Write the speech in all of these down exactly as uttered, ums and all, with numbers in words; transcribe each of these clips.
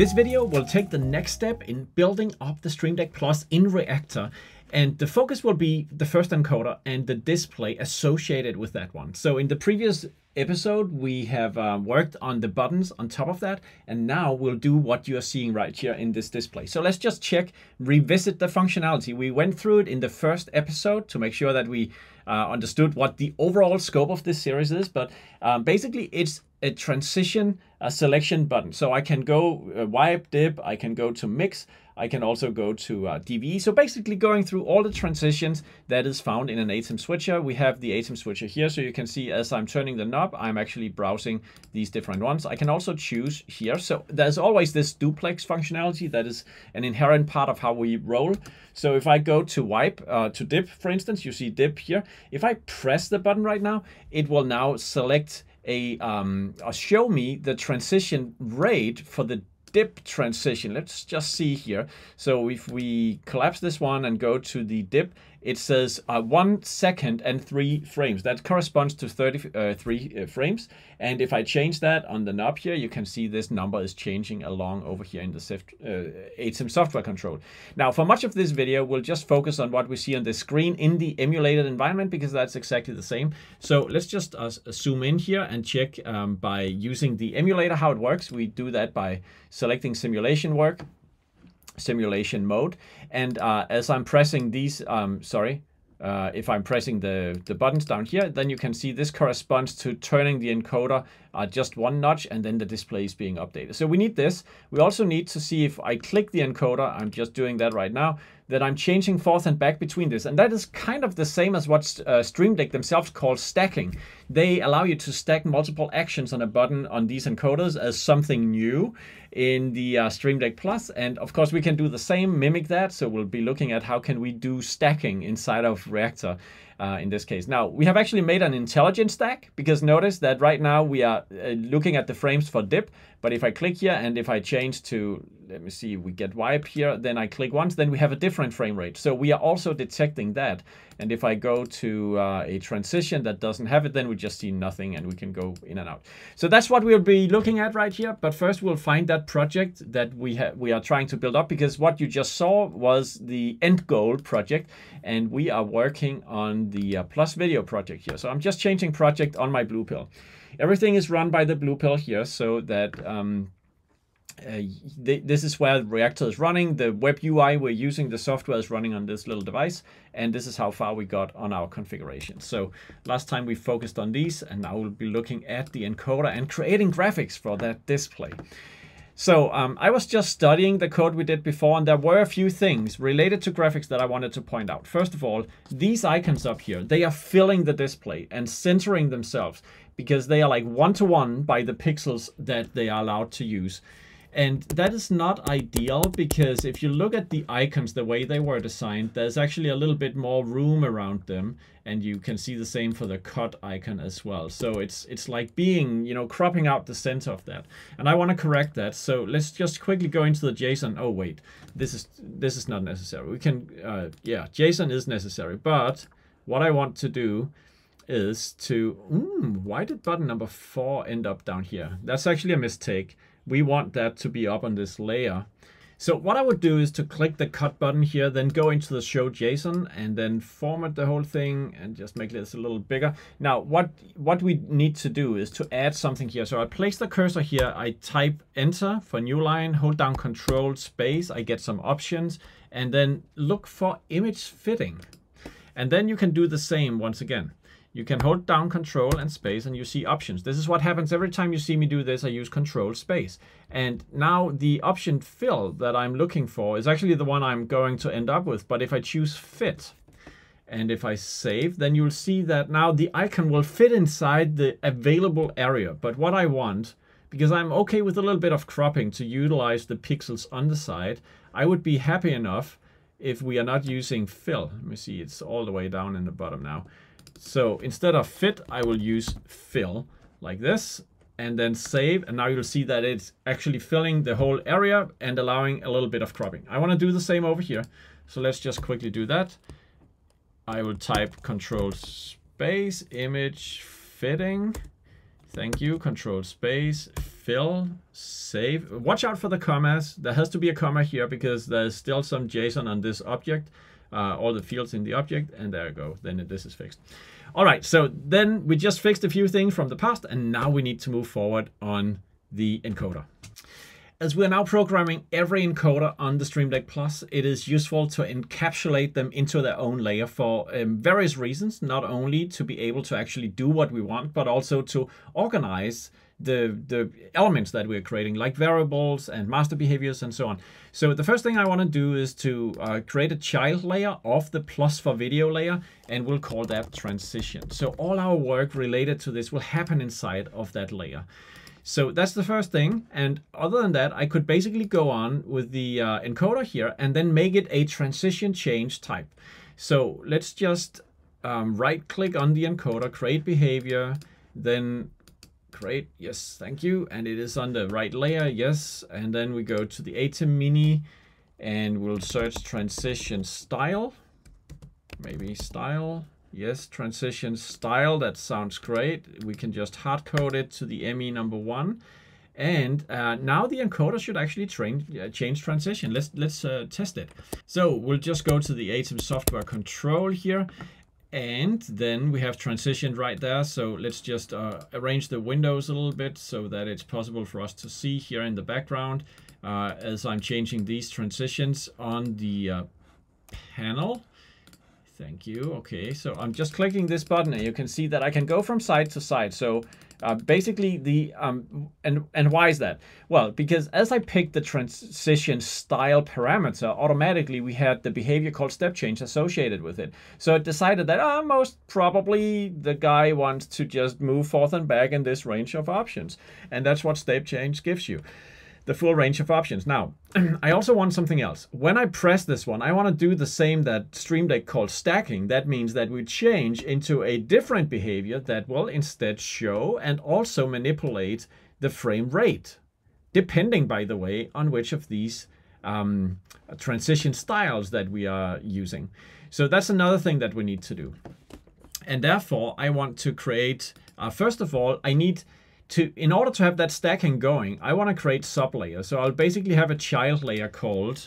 This video will take the next step in building up the Stream Deck Plus in Reactor, and the focus will be the first encoder and the display associated with that one. So in the previous episode, we have um, worked on the buttons on top of that, and now we'll do what you are seeing right here in this display. So let's just check, revisit the functionality. We went through it in the first episode to make sure that we uh, understood what the overall scope of this series is, but um, basically it's a transition a selection button. So I can go uh, wipe, dip, I can go to mix, I can also go to uh, D V E. So basically going through all the transitions that is found in an ATEM switcher. We have the ATEM switcher here. So you can see as I'm turning the knob, I'm actually browsing these different ones. I can also choose here. So there's always this duplex functionality that is an inherent part of how we roll. So if I go to wipe, uh, to dip, for instance, you see dip here. If I press the button right now, it will now select a, um, a show me the transition rate for the dip transition. Let's just see here. So if we collapse this one and go to the dip, it says uh, one second and three frames. That corresponds to thirty-three uh, frames. And if I change that on the knob here, you can see this number is changing along over here in the uh, ATEM software control. Now, for much of this video, we'll just focus on what we see on the screen in the emulated environment, because that's exactly the same. So let's just uh, zoom in here and check um, by using the emulator how it works. We do that by selecting simulation work. Simulation mode, and uh, as I'm pressing these, um, sorry, uh, if I'm pressing the, the buttons down here, then you can see this corresponds to turning the encoder uh, just one notch, and then the display is being updated. So we need this. We also need to see if I click the encoder, I'm just doing that right now, that I'm changing forth and back between this. And that is kind of the same as what uh, Stream Deck themselves call stacking. They allow you to stack multiple actions on a button on these encoders as something new in the uh, Stream Deck Plus. And of course we can do the same, mimic that. So we'll be looking at how can we do stacking inside of Reactor uh, in this case. Now we have actually made an intelligent stack, because notice that right now we are uh, looking at the frames for dip. But if I click here and if I change to, let me see, we get wipe here, then I click once, then we have a different frame rate. So we are also detecting that. And if I go to uh, a transition that doesn't have it, then we just see nothing and we can go in and out. So that's what we'll be looking at right here. But first we'll find that project that we, ha we are trying to build up, because what you just saw was the end goal project. And we are working on the uh, Plus Video project here. So I'm just changing project on my Blue Pill. Everything is run by the Blue Pill here, so that um, uh, th this is where Reactor is running. The web U I we're using, the software is running on this little device, and this is how far we got on our configuration. So last time we focused on these, and now we'll be looking at the encoder and creating graphics for that display. So um, I was just studying the code we did before, and there were a few things related to graphics that I wanted to point out. First of all, these icons up here, they are filling the display and centering themselves, because they are like one-to-one by the pixels that they are allowed to use. And that is not ideal, because if you look at the icons, the way they were designed, there's actually a little bit more room around them. And you can see the same for the cut icon as well. So it's it's like being, you know, cropping out the center of that. And I want to correct that. So let's just quickly go into the JSON. Oh, wait, this is this is not necessary. We can, uh, yeah, JSON is necessary. But what I want to do is to, mm, why did button number four end up down here? That's actually a mistake. We want that to be up on this layer. So what I would do is to click the cut button here, then go into the show JSON, and then format the whole thing and just make this a little bigger. Now, what, what we need to do is to add something here. So I place the cursor here, I type enter for new line, hold down control space, I get some options, and then look for image fitting. And then you can do the same once again. You can hold down control and space, and you see options. This is what happens every time you see me do this. I use control space. And now the option fill that I'm looking for is actually the one I'm going to end up with. But if I choose fit, and if I save, then you'll see that now the icon will fit inside the available area. But what I want, because I'm okay with a little bit of cropping to utilize the pixels on the side, I would be happy enough if we are not using fill. Let me see, it's all the way down in the bottom now. So instead of fit, I will use fill like this, and then save. And now you'll see that it's actually filling the whole area and allowing a little bit of cropping. I want to do the same over here. So let's just quickly do that. I will type control space, image fitting. Thank you, control space, fill, save. Watch out for the commas. There has to be a comma here because there's still some JSON on this object, uh, all the fields in the object, and there you go. Then this is fixed. All right, so then we just fixed a few things from the past, and now we need to move forward on the encoder. As we're now programming every encoder on the Stream Deck Plus, it is useful to encapsulate them into their own layer for um, various reasons, not only to be able to actually do what we want, but also to organize the, the elements that we're creating, like variables and master behaviors and so on. So the first thing I want to do is to uh, create a child layer of the plus for video layer, and we'll call that transition. So all our work related to this will happen inside of that layer. So that's the first thing, and other than that, I could basically go on with the uh, encoder here and then make it a transition change type. So let's just um, right-click on the encoder, create behavior, then create, yes, thank you, and it is on the right layer, yes, and then we go to the ATEM mini, and we'll search transition style, maybe style. Yes, transition style, that sounds great. We can just hard code it to the M E number one. And uh, now the encoder should actually train, uh, change transition. Let's, let's uh, test it. So we'll just go to the ATEM software control here. And then we have transitioned right there. So let's just uh, arrange the windows a little bit so that it's possible for us to see here in the background uh, as I'm changing these transitions on the uh, panel. Thank you. Okay, so I'm just clicking this button and you can see that I can go from side to side. So uh, basically the, um, and, and why is that? Well, because as I picked the transition style parameter, automatically we had the behavior called step change associated with it. So it decided that uh, most probably the guy wants to just move forth and back in this range of options. And that's what step change gives you. The full range of options. Now, I also want something else. When I press this one, I want to do the same that Stream Deck called stacking. That means that we change into a different behavior that will instead show and also manipulate the frame rate, depending, by the way, on which of these um, transition styles that we are using. So that's another thing that we need to do. And therefore, I want to create, uh, first of all, I need To, in order to have that stacking going, I want to create sublayers. So I'll basically have a child layer called,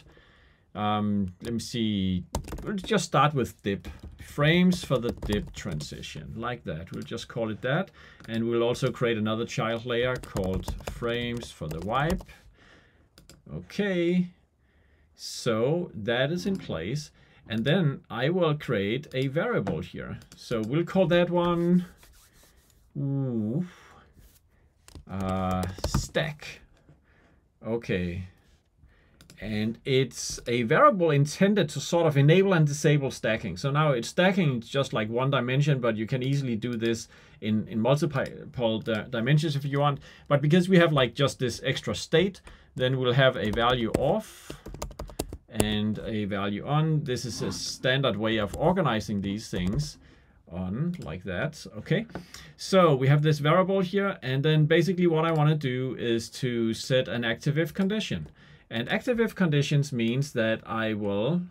um, let me see, we'll just start with dip. Frames for the dip transition, like that. We'll just call it that. And we'll also create another child layer called frames for the wipe. Okay, so that is in place. And then I will create a variable here. So we'll call that one, ooh, uh stack. Okay, and it's a variable intended to sort of enable and disable stacking. So now it's stacking just like one dimension, but you can easily do this in in multiple di dimensions if you want. But because we have like just this extra state, then we'll have a value off and a value on. This is a standard way of organizing these things on like that. Okay, so we have this variable here, and then basically what I want to do is to set an active if condition. And active if conditions means that I will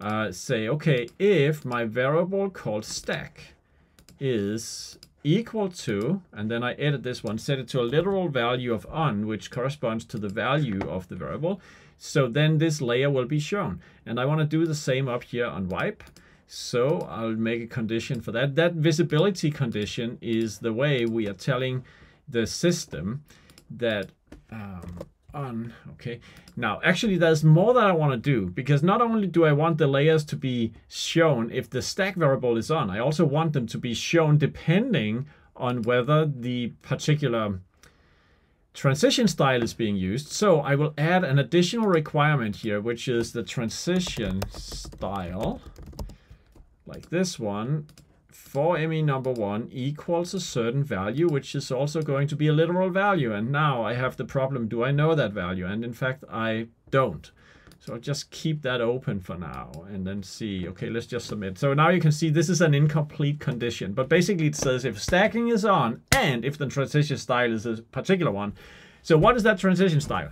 uh, say, okay, if my variable called stack is equal to, and then I edit this one, set it to a literal value of on, which corresponds to the value of the variable. So then this layer will be shown. And I want to do the same up here on wipe. So I'll make a condition for that. That visibility condition is the way we are telling the system that um, on, okay. Now, actually there's more that I want to do, because not only do I want the layers to be shown if the stack variable is on, I also want them to be shown depending on whether the particular transition style is being used. So I will add an additional requirement here, which is the transition style, like this one, for M E number one equals a certain value, which is also going to be a literal value. And now I have the problem, do I know that value? And in fact, I don't. So I'll just keep that open for now and then see, okay, let's just submit. So now you can see this is an incomplete condition, but basically it says if stacking is on and if the transition style is a particular one. So what is that transition style?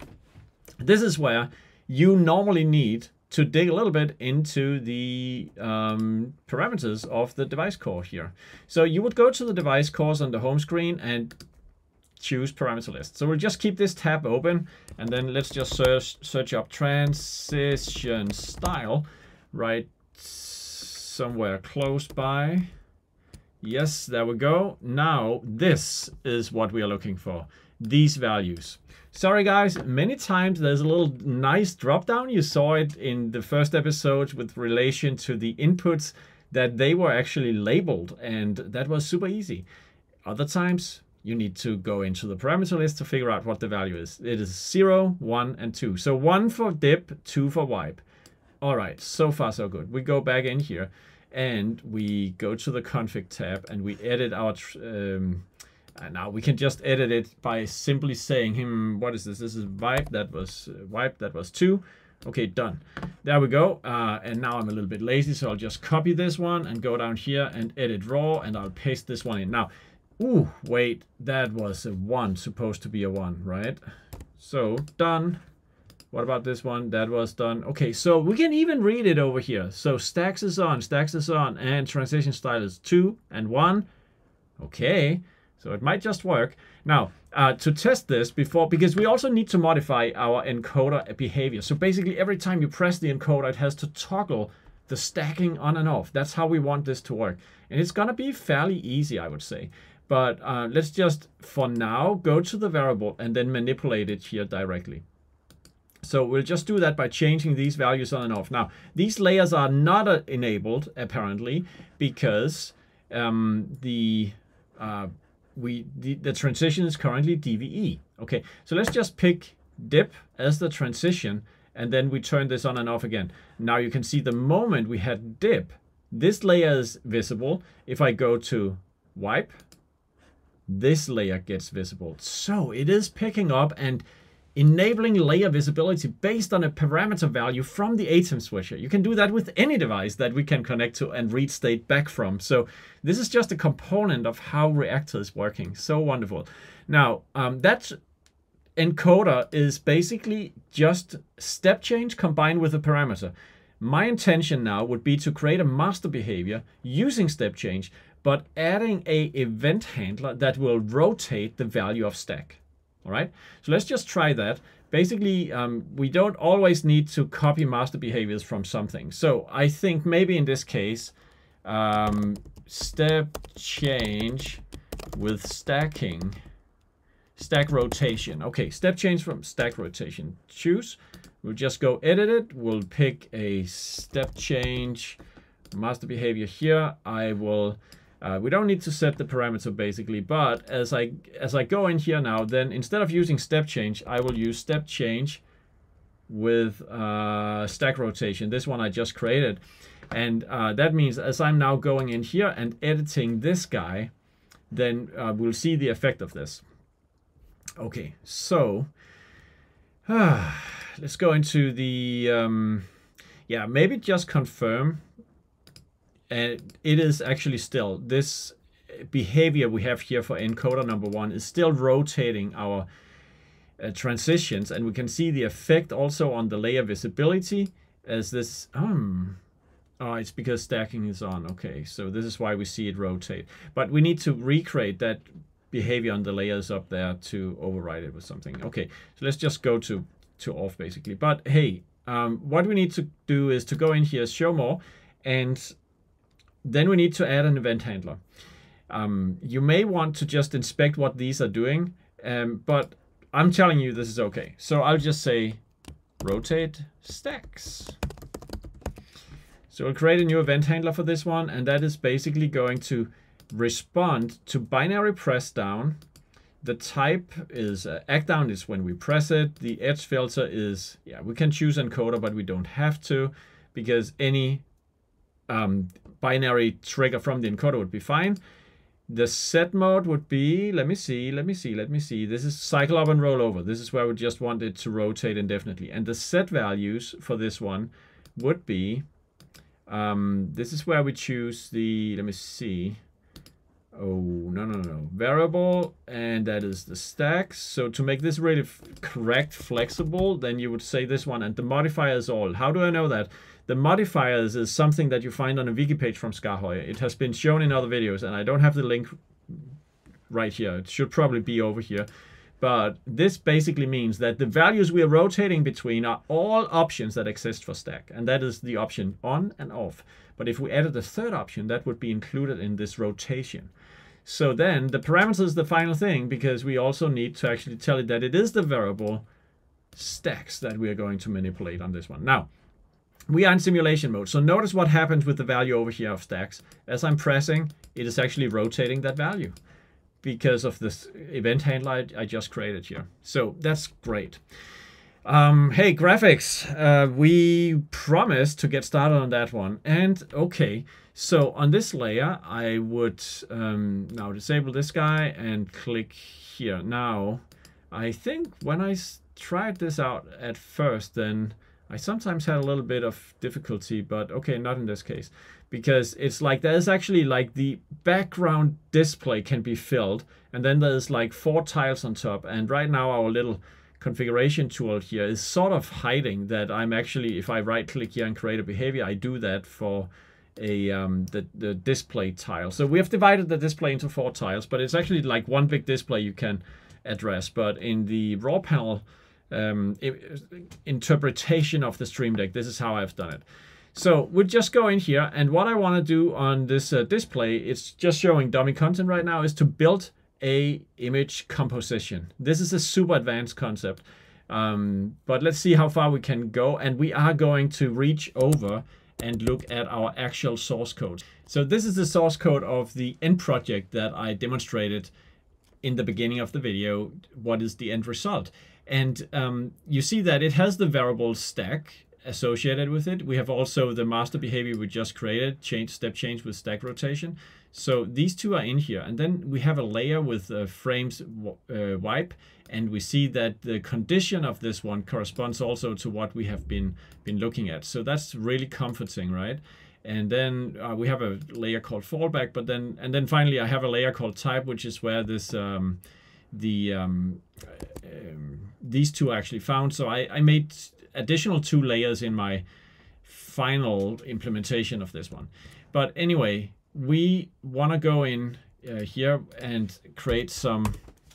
This is where you normally need to dig a little bit into the um, parameters of the device core here. So you would go to the device cores on the home screen and choose parameter list. So we'll just keep this tab open, and then let's just search, search up transition style, right somewhere close by. Yes, there we go. Now this is what we are looking for, these values. Sorry guys, many times there's a little nice drop down. You saw it in the first episode with relation to the inputs that they were actually labeled, and that was super easy. Other times you need to go into the parameter list to figure out what the value is. It is zero, one, and two. So one for dip, two for wipe. All right, so far so good. We go back in here and we go to the config tab and we edit our, um, and now we can just edit it by simply saying, hmm, what is this? This is wipe, that was uh, wipe, that was two. Okay, done. There we go. Uh, and now I'm a little bit lazy, so I'll just copy this one and go down here and edit raw, and I'll paste this one in. Now, ooh, wait, that was a one, supposed to be a one, right? So done. What about this one? That was done. Okay, so we can even read it over here. So stacks is on, stacks is on, and transition style is two and one. Okay, so it might just work. Now, uh, to test this before, because we also need to modify our encoder behavior. So basically every time you press the encoder, it has to toggle the stacking on and off. That's how we want this to work. And it's gonna be fairly easy, I would say. But uh, let's just, for now, go to the variable and then manipulate it here directly. So we'll just do that by changing these values on and off. Now, these layers are not uh, enabled, apparently, because um, the, uh, we, the, the transition is currently D V E. Okay, so let's just pick dip as the transition, and then we turn this on and off again. Now you can see the moment we had dip, this layer is visible. If I go to wipe, this layer gets visible. So it is picking up and enabling layer visibility based on a parameter value from the ATEM switcher. You can do that with any device that we can connect to and read state back from. So this is just a component of how Reactor is working. So wonderful. Now, um, that encoder is basically just step change combined with a parameter. My intention now would be to create a master behavior using step change, but adding a event handler that will rotate the value of stack. All right, so let's just try that. Basically, um, we don't always need to copy master behaviors from something. So I think maybe in this case, um, step change with stacking, stack rotation. Okay, step change from stack rotation. Choose, we'll just go edit it. We'll pick a step change master behavior here. I will, Uh, we don't need to set the parameter basically, but as I as I go in here now, then instead of using step change, I will use step change with uh, stack rotation. This one I just created. And uh, that means as I'm now going in here and editing this guy, then uh, we'll see the effect of this. Okay, so uh, let's go into the, um, yeah, maybe just confirm. And it is actually still, this behavior we have here for encoder number one is still rotating our uh, transitions. And we can see the effect also on the layer visibility as this, um, oh, it's because stacking is on. Okay, so this is why we see it rotate. But we need to recreate that behavior on the layers up there to override it with something. Okay, so let's just go to, to off basically. But hey, um, what we need to do is to go in here, show more, and then we need to add an event handler. Um, you may want to just inspect what these are doing, um, but I'm telling you this is okay. So I'll just say rotate stacks. So we'll create a new event handler for this one, and that is basically going to respond to binary press down. The type is uh, act down is when we press it. The edge filter is, yeah, we can choose encoder, but we don't have to, because any um, binary trigger from the encoder would be fine. The set mode would be, let me see, let me see, let me see. This is cycle up and roll over. This is where we just want it to rotate indefinitely. And the set values for this one would be, um, this is where we choose the, let me see. Oh, no, no, no, no. Variable, and that is the stack. So to make this really correct, flexible, then you would say this one, and the modifier is all. How do I know that? The modifiers is something that you find on a wiki page from SKAARHOJ. It has been shown in other videos, and I don't have the link right here. It should probably be over here. But this basically means that the values we are rotating between are all options that exist for stack. And that is the option on and off. But if we added a third option, that would be included in this rotation. So then the parameter is the final thing, because we also need to actually tell it that it is the variable stacks that we are going to manipulate on this one. Now, we are in simulation mode. So notice what happens with the value over here of stacks. As I'm pressing, it is actually rotating that value because of this event handler I just created here. So that's great. Um, hey, graphics, uh, we promised to get started on that one. And okay, so on this layer, I would um, now disable this guy and click here. Now, I think when I tried this out at first, then I sometimes had a little bit of difficulty, but okay, not in this case, because it's like there's actually like the background display can be filled, and then there's like four tiles on top. And right now our little configuration tool here is sort of hiding that I'm actually, if I right click here and create a behavior, I do that for a um, the, the display tile. So we have divided the display into four tiles, but it's actually like one big display you can address. But in the raw panel, Um, interpretation of the Stream Deck, this is how I've done it. So we'll just go in here, and what I want to do on this uh, display, it's just showing dummy content right now, is to build a image composition. This is a super advanced concept, um, but let's see how far we can go, and we are going to reach over and look at our actual source code. So this is the source code of the end project that I demonstrated in the beginning of the video. What is the end result? And um, you see that it has the variable stack associated with it. We have also the master behavior we just created, change step change with stack rotation. So these two are in here. And then we have a layer with uh, frames uh, wipe. And we see that the condition of this one corresponds also to what we have been, been looking at. So that's really comforting, right? And then uh, we have a layer called fallback. But then, and then finally, I have a layer called type, which is where this... Um, the um, um, these two are actually found. So I, I made additional two layers in my final implementation of this one. But anyway, we want to go in uh, here and create some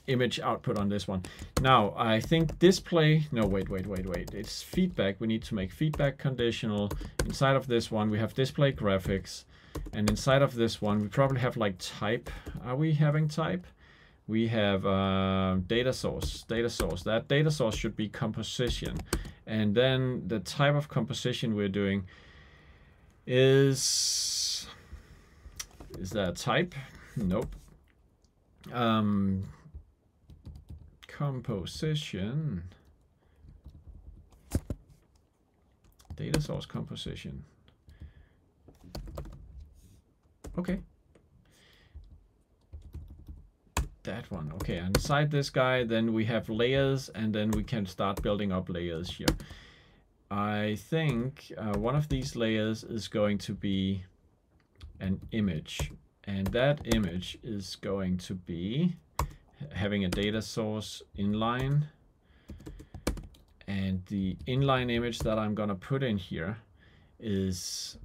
image output on this one. Now, I think display, no, wait, wait, wait, wait. It's feedback. We need to make feedback conditional. Inside of this one, we have display graphics. And inside of this one, we probably have like type. Are we having type? We have uh, data source, data source. That data source should be composition. And then the type of composition we're doing is, is that a type? Nope. Um, composition, data source composition. Okay. That one. Okay, inside this guy, then we have layers, and then we can start building up layers here. I think uh, one of these layers is going to be an image, and that image is going to be having a data source inline, and the inline image that I'm going to put in here is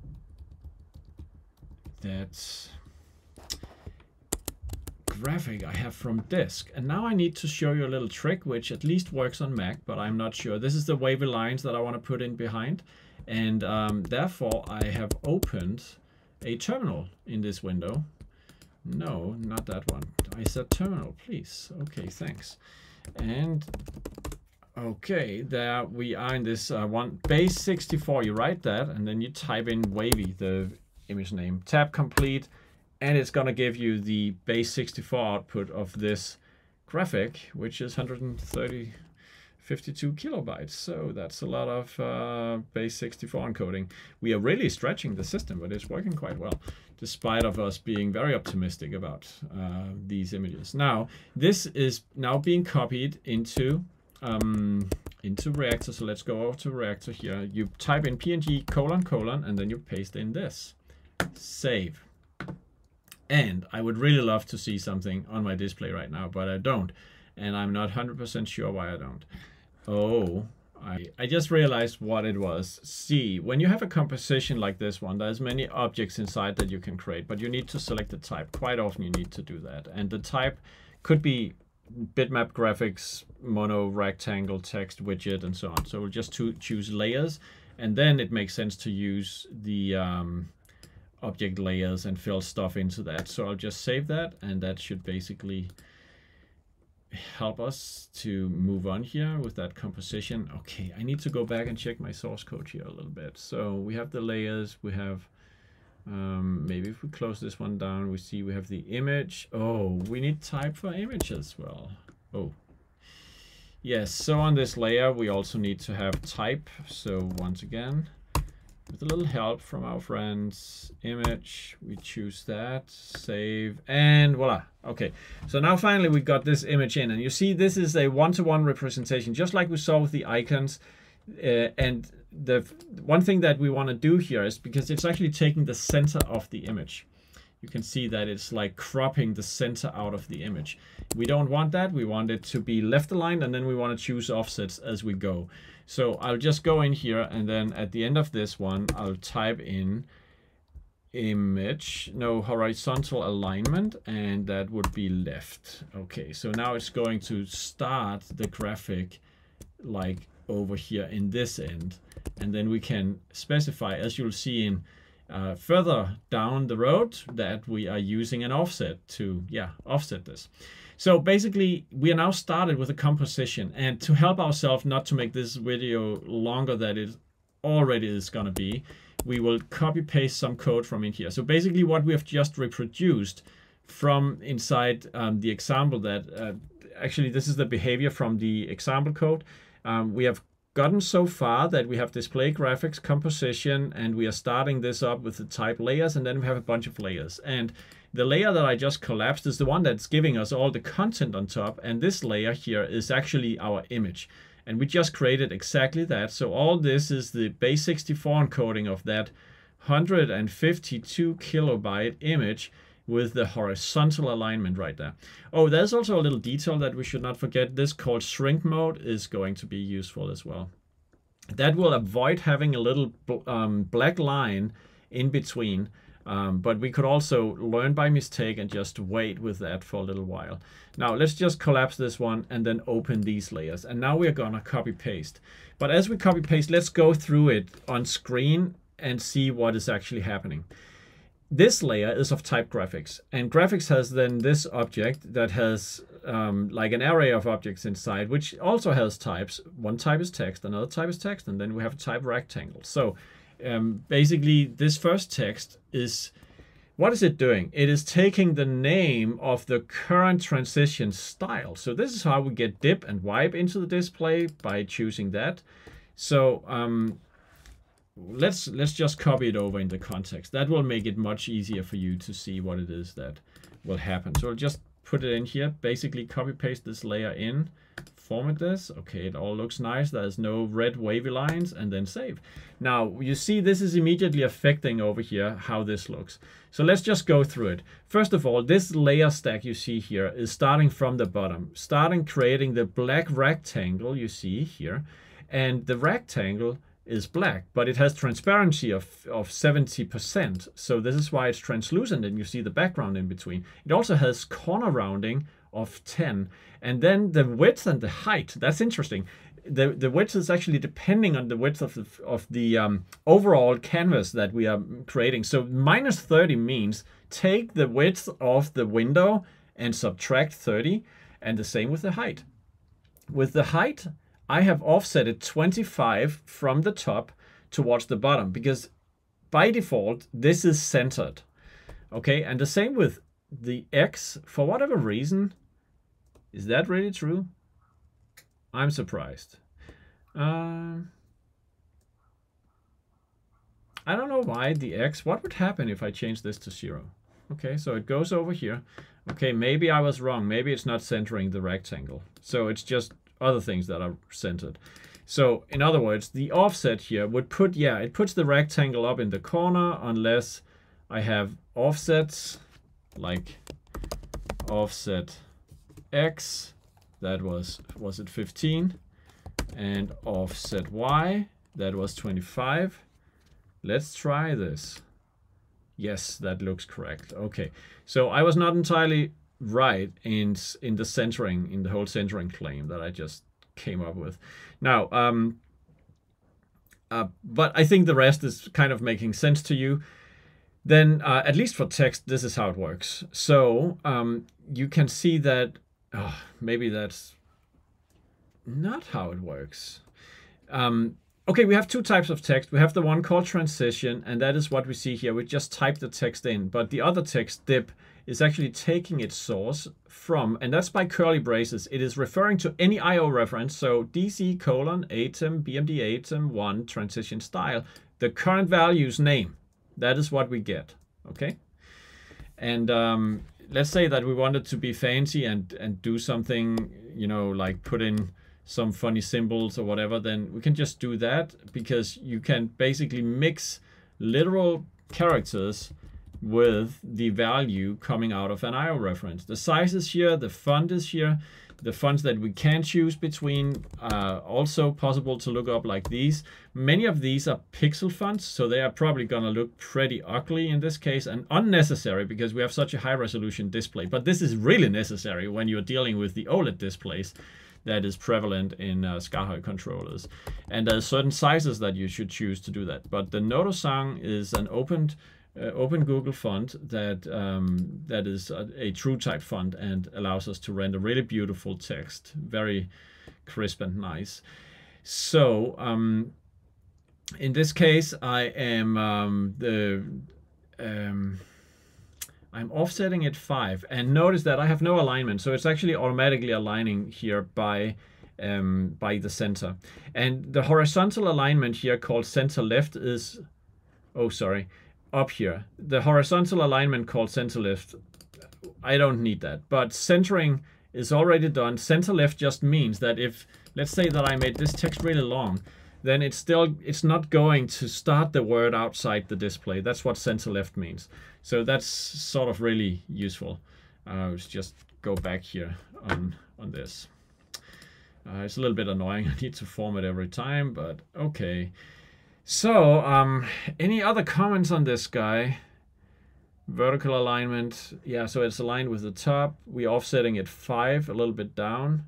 that graphic I have from disk. And now I need to show you a little trick, which at least works on Mac, but I'm not sure. This is the wavy lines that I want to put in behind. And um, therefore, I have opened a terminal in this window. No, not that one. I said terminal, please. Okay, thanks. And okay, there we are in this uh, one. base sixty-four, you write that, and then you type in wavy, the image name, tab complete. And it's going to give you the base sixty-four output of this graphic, which is one hundred thirty, fifty-two kilobytes. So that's a lot of uh, base sixty-four encoding. We are really stretching the system, but it's working quite well, despite of us being very optimistic about uh, these images. Now, this is now being copied into, um, into Reactor. So let's go over to Reactor here. You type in P N G colon colon, and then you paste in this. Save. And I would really love to see something on my display right now, but I don't. And I'm not one hundred percent sure why I don't. Oh, I, I just realized what it was. See, when you have a composition like this one, there's many objects inside that you can create, but you need to select the type. Quite often you need to do that. And the type could be bitmap graphics, mono, rectangle, text, widget, and so on. So we'll just to choose layers, and then it makes sense to use the um, object layers and fill stuff into that. So I'll just save that, and that should basically help us to move on here with that composition. Okay, I need to go back and check my source code here a little bit. So we have the layers, we have um, maybe if we close this one down, we see we have the image. Oh, we need type for image as well. Oh, yes. So on this layer, we also need to have type. So once again, with a little help from our friends, image, we choose that, save, and voila. Okay, so now finally we got this image in, and you see this is a one-to-one representation, just like we saw with the icons. Uh, and the one thing that we want to do here is, because it's actually taking the center of the image, you can see that it's like cropping the center out of the image. We don't want that. We want it to be left aligned, and then we want to choose offsets as we go. So I'll just go in here, and then at the end of this one, I'll type in image, no, horizontal alignment, and that would be left. Okay, so now it's going to start the graphic like over here in this end, and then we can specify, as you'll see in Uh, further down the road, that we are using an offset to, yeah, offset this. So basically, we are now started with a composition, and to help ourselves not to make this video longer than it already is going to be, we will copy paste some code from in here. So basically, what we have just reproduced from inside um, the example that uh, actually this is the behavior from the example code. Um, we have gotten so far that we have display graphics, composition, and we are starting this up with the type layers, and then we have a bunch of layers. And the layer that I just collapsed is the one that's giving us all the content on top, and this layer here is actually our image. And we just created exactly that. So all this is the base sixty-four encoding of that one hundred fifty-two kilobyte image with the horizontal alignment right there. Oh, there's also a little detail that we should not forget. This called shrink mode is going to be useful as well. That will avoid having a little um, black line in between, um, but we could also learn by mistake and just wait with that for a little while. Now let's just collapse this one and then open these layers. And now we're gonna copy paste. But as we copy paste, let's go through it on screen and see what is actually happening. This layer is of type graphics, and graphics has then this object that has um, like an array of objects inside, which also has types. One type is text, another type is text, and then we have a type rectangle. So um, basically this first text is, what is it doing? It is taking the name of the current transition style. So this is how we get dip and wipe into the display by choosing that. So, um, Let's let's just copy it over in the context. That will make it much easier for you to see what it is that will happen. So I'll just put it in here, basically copy paste this layer in, format this. Okay, it all looks nice. There's no red wavy lines, and then save. Now you see this is immediately affecting over here how this looks. So let's just go through it. First of all, this layer stack you see here is starting from the bottom, starting creating the black rectangle you see here, and the rectangle is black, but it has transparency of, of seventy percent. So this is why it's translucent, and you see the background in between. It also has corner rounding of ten. And then the width and the height, that's interesting. The, the width is actually depending on the width of the, of the um, overall canvas that we are creating. So minus thirty means take the width of the window and subtract thirty, and the same with the height. With the height, I have offsetted twenty-five from the top towards the bottom, because by default, this is centered. Okay, and the same with the X, for whatever reason. Is that really true? I'm surprised. Uh, I don't know why the X, what would happen if I change this to zero? Okay, so it goes over here. Okay, maybe I was wrong. Maybe it's not centering the rectangle. So it's just other things that are centered. So in other words, the offset here would put, yeah, it puts the rectangle up in the corner unless I have offsets like offset X, that was, was it fifteen? and offset Y, that was twenty-five. Let's try this. Yes, that looks correct. Okay, so I was not entirely right in, in the centering, in the whole centering claim that I just came up with. Now, um, uh, but I think the rest is kind of making sense to you. Then, uh, at least for text, this is how it works. So um, you can see that, oh, maybe that's not how it works. Um, okay, we have two types of text. We have the one called transition, and that is what we see here. We just type the text in, but the other text, dip, is actually taking its source from, and that's by curly braces. It is referring to any I O reference. So D C colon ATEM B M D ATEM one transition style, the current value's name. That is what we get, okay? And um, let's say that we wanted to be fancy and, and do something, you know, like put in some funny symbols or whatever, then we can just do that, because you can basically mix literal characters with the value coming out of an I O reference. The size is here, the font is here, the fonts that we can choose between are also possible to look up like these. Many of these are pixel fonts, so they are probably gonna look pretty ugly in this case and unnecessary because we have such a high resolution display. But this is really necessary when you're dealing with the OLED displays that is prevalent in uh, SKAARHOJ controllers. And there's certain sizes that you should choose to do that. But the Noto Sans is an opened Uh, open Google font that um, that is a, a true type font and allows us to render really beautiful text, very crisp and nice. So um, in this case, I am um, the um, I'm offsetting at five, and notice that I have no alignment, so it's actually automatically aligning here by um, by the center, and the horizontal alignment here called center left is oh sorry. up here. The horizontal alignment called center left, I don't need that, but centering is already done. Center left just means that if, let's say that I made this text really long, then it's still, it's not going to start the word outside the display. That's what center left means. So that's sort of really useful. Uh, let's just go back here on, on this. Uh, it's a little bit annoying. I need to form it every time, but okay. So, um, any other comments on this guy? Vertical alignment. Yeah, so it's aligned with the top. We're offsetting it five, a little bit down.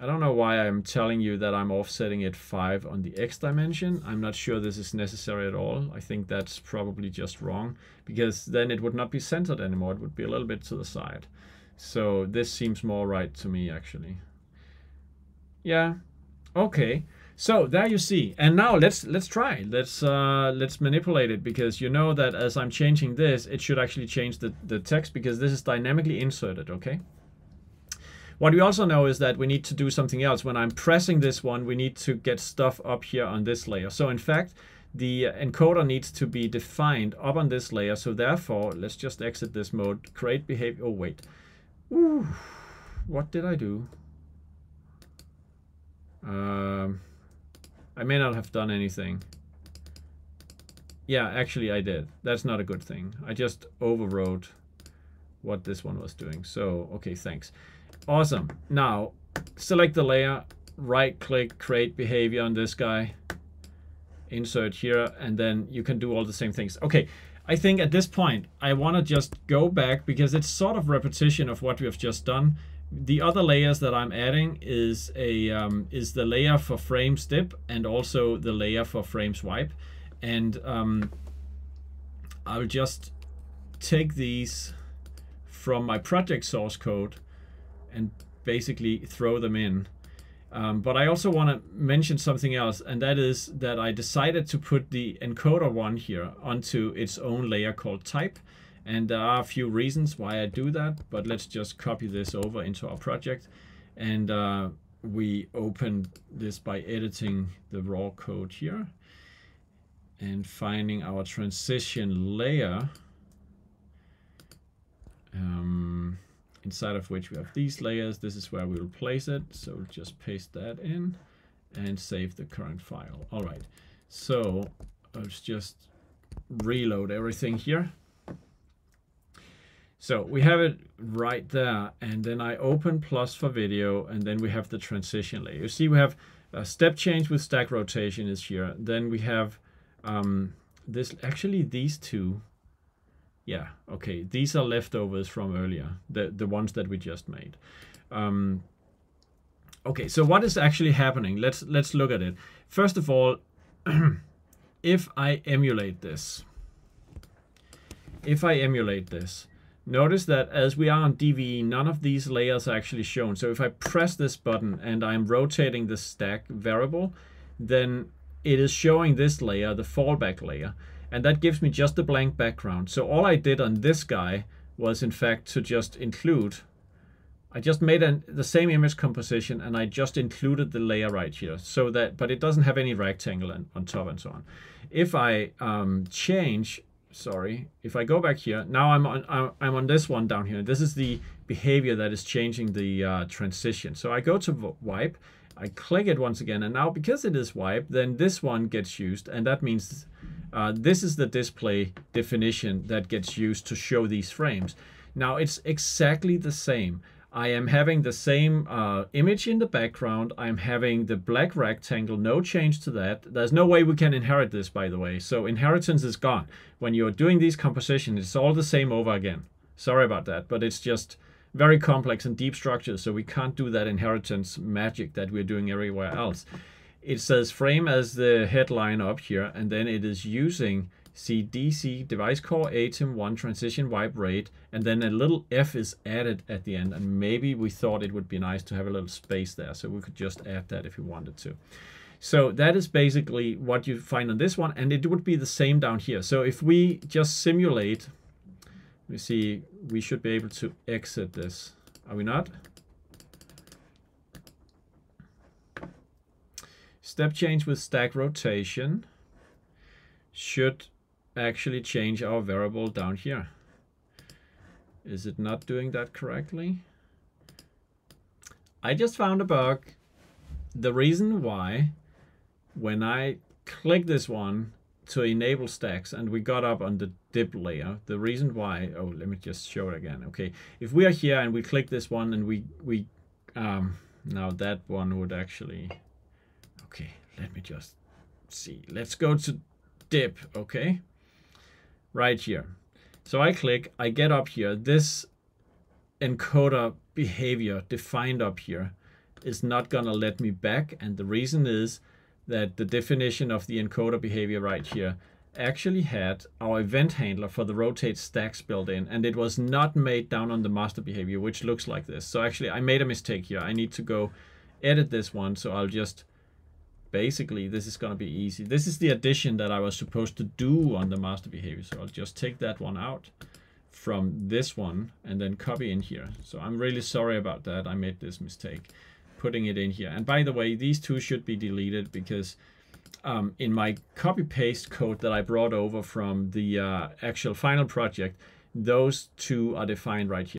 I don't know why I'm telling you that I'm offsetting it five on the X dimension. I'm not sure this is necessary at all. I think that's probably just wrong, because then it would not be centered anymore. It would be a little bit to the side. So this seems more right to me, actually. Yeah, okay. So there you see, and now let's let's try. Let's uh, let's manipulate it, because you know that as I'm changing this, it should actually change the, the text, because this is dynamically inserted, okay? What we also know is that we need to do something else. When I'm pressing this one, we need to get stuff up here on this layer. So in fact, the encoder needs to be defined up on this layer. So therefore, let's just exit this mode, create behavior, oh wait. Ooh, what did I do? Um... I may not have done anything. Yeah, actually I did. That's not a good thing. I just overrode what this one was doing. So, okay, thanks. Awesome. Now, select the layer, right-click, create behavior on this guy, insert here, and then you can do all the same things. Okay, I think at this point, I want to just go back, because it's sort of repetition of what we have just done. The other layers that I'm adding is a um, is the layer for frames dip and also the layer for frames wipe, and um, I'll just take these from my project source code and basically throw them in. Um, but I also want to mention something else, and that is that I decided to put the encoder one here onto its own layer called type. And there are a few reasons why I do that, but let's just copy this over into our project. And uh, we open this by editing the raw code here and finding our transition layer, um, inside of which we have these layers. This is where we will place it. So we'll just paste that in and save the current file. All right, so let's just reload everything here. So we have it right there, and then I open plus for video, and then we have the transition layer. You see we have A step change with stack rotation is here. Then we have um, this, actually these two. Yeah, okay, these are leftovers from earlier, the, the ones that we just made. Um, okay, so what is actually happening? Let's, let's look at it. First of all, if I emulate this, if I emulate this, notice that as we are on D V E, none of these layers are actually shown. So if I press this button and I'm rotating the stack variable, then it is showing this layer, the fallback layer. And that gives me just a blank background. So all I did on this guy was in fact to just include, I just made an, the same image composition and I just included the layer right here. So that, but it doesn't have any rectangle on, on top and so on. If I um, change, sorry, if I go back here, now I'm on, I'm, I'm on this one down here. This is the behavior that is changing the uh, transition. So I go to wipe, I click it once again. And now because it is wipe, then this one gets used. And that means Uh, this is the display definition that gets used to show these frames. Now it's exactly the same. I am having the same uh, image in the background. I'm having the black rectangle, no change to that. There's no way we can inherit this, by the way. So inheritance is gone. When you're doing these compositions, it's all the same over again. Sorry about that, but it's just very complex and deep structures. So we can't do that inheritance magic that we're doing everywhere else. It says frame as the headline up here, and then it is using C D C, device core, ATEM one, transition, wipe rate, and then a little F is added at the end. And maybe we thought it would be nice to have a little space there, so we could just add that if we wanted to. So that is basically what you find on this one, and it would be the same down here. So if we just simulate, we see, we should be able to exit this. Are we not? Step change with stack rotation should actually change our variable down here. Is it not doing that correctly? I just found a bug. The reason why, when I click this one to enable stacks and we got up on the dip layer, the reason why, oh, let me just show it again. Okay, if we are here and we click this one and we, we um, now that one would actually, okay, let me just see. Let's go to dip, okay? Right here. So I click, I get up here. This encoder behavior defined up here is not gonna let me back. And the reason is that the definition of the encoder behavior right here actually had our event handler for the rotate stacks built in, and it was not made down on the master behavior, which looks like this. So actually I made a mistake here. I need to go edit this one, so I'll just, basically, this is going to be easy. This is the addition that I was supposed to do on the master behavior. So I'll just take that one out from this one and then copy in here. So I'm really sorry about that. I made this mistake putting it in here. And by the way, these two should be deleted because um, in my copy paste code that I brought over from the uh, actual final project, those two are defined right here.